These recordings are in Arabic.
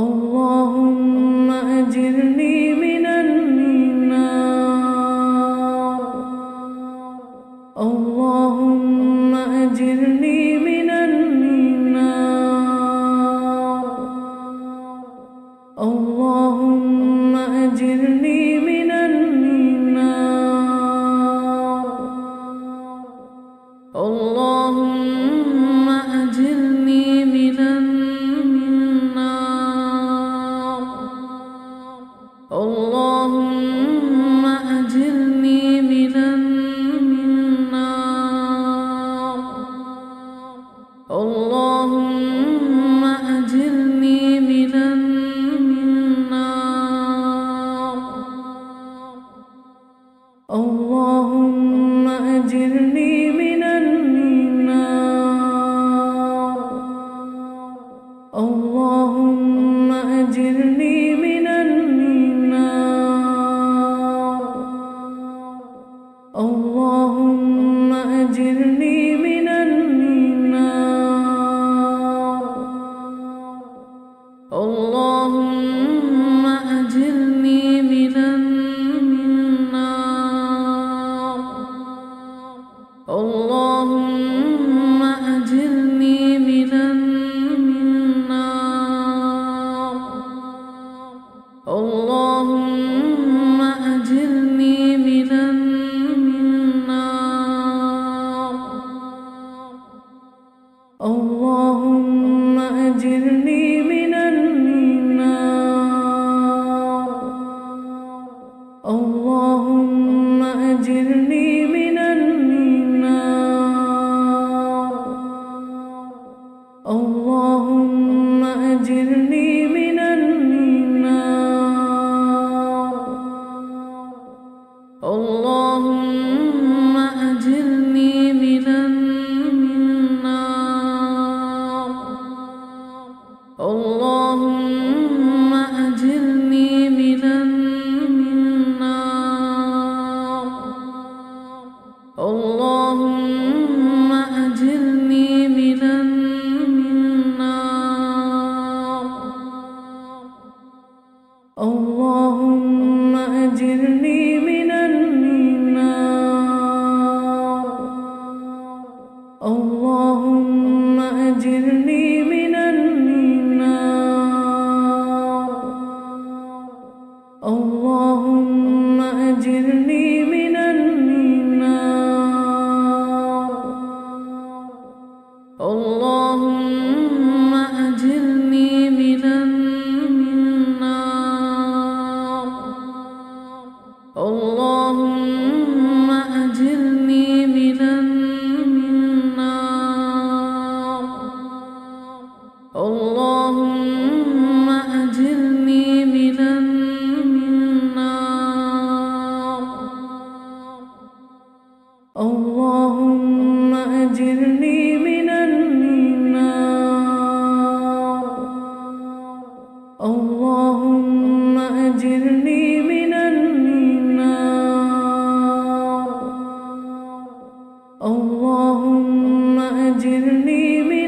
اللهم أجرني من النار. اللهم أجرني من النار. اللهم أجرني من النار. اللهم أجرني من النار. اللهم أجرني من النار. اللهم أجرني من النار. اللهم أجرني من النار. اللهم أجرني من النار. اللهم أجرني من النار. اللهم أجرني من النار. اللهم أجرني من النار. اللهم أجرني من النار. اللهم أجرني من النار. اللهم أجرني من النار. اللهم أجرني من النار. اللهم أجرني من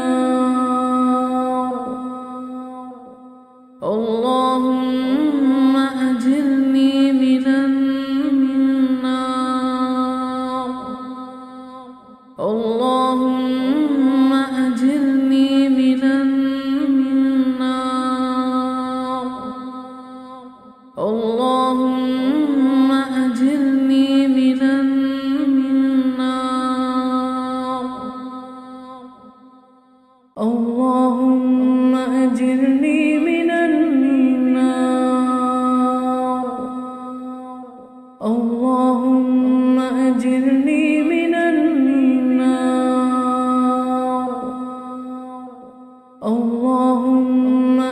النار. اللهم أجرني من النار. اللهم أجرني من النار. اللهم أجرني من النار. اللهم أجرني من النار. اللهم أجرني من النار. اللهم أجرني من النار. اللهم أجرني من النار. اللهم أجرني من النار. اللهم أجرني من النار. اللهم أجرني من النار. اللهم أجرني من النار. اللهم أجرني من النار. اللهم أجرني من النار. اللهم أجرني من النار. اللهم أجرني من النار. اللهم أجرني من النار. اللهم أجرني من النار. اللهم أجرني من النار. اللهم أجرني من النار. اللهم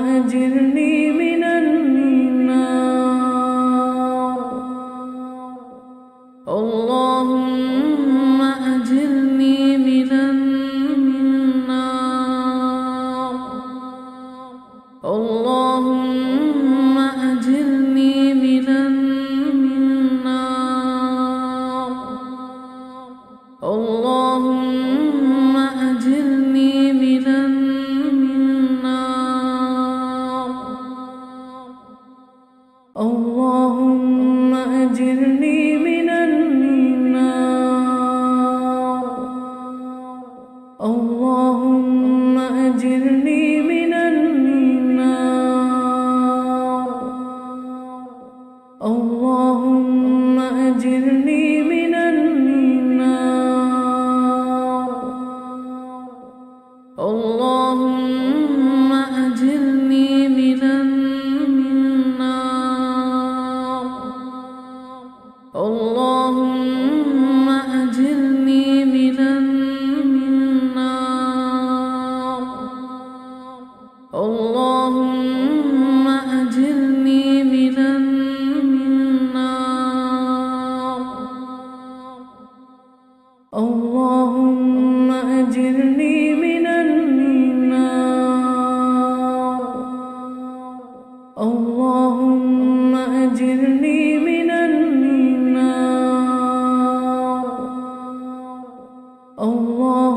أجرني من النار. اللهم أجرني من النار. اللهم أجرني من النار. اللهم أجرني من النار. اللهم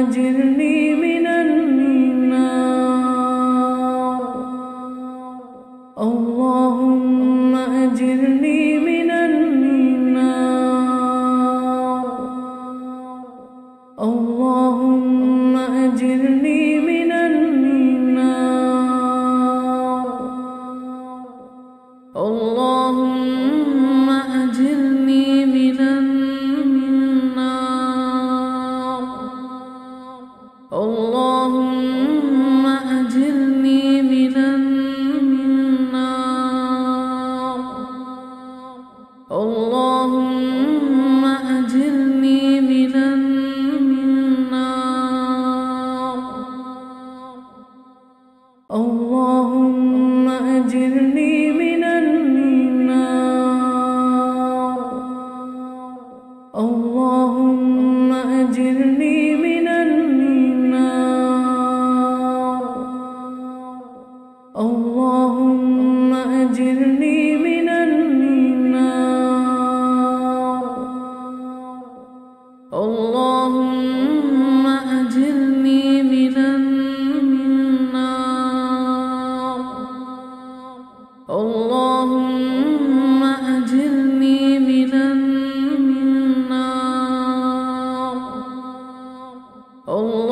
أجرني من النار. اللهم أجرني من النار. اللهم أجرني من النار. اللهم أجرني من النار. اللهم أجرني من النار. اللهم أجرني من النار. اللهم أجرني من النار. اللهم أجرني من النار. اللهم أجرني من النار. اللهم أجرني من النار. اللهم أجرني من النار. اللهم أجرني من النار. اللهم أجرني من النار. اللهم أجرني من النار. اللهم أجرني من النار.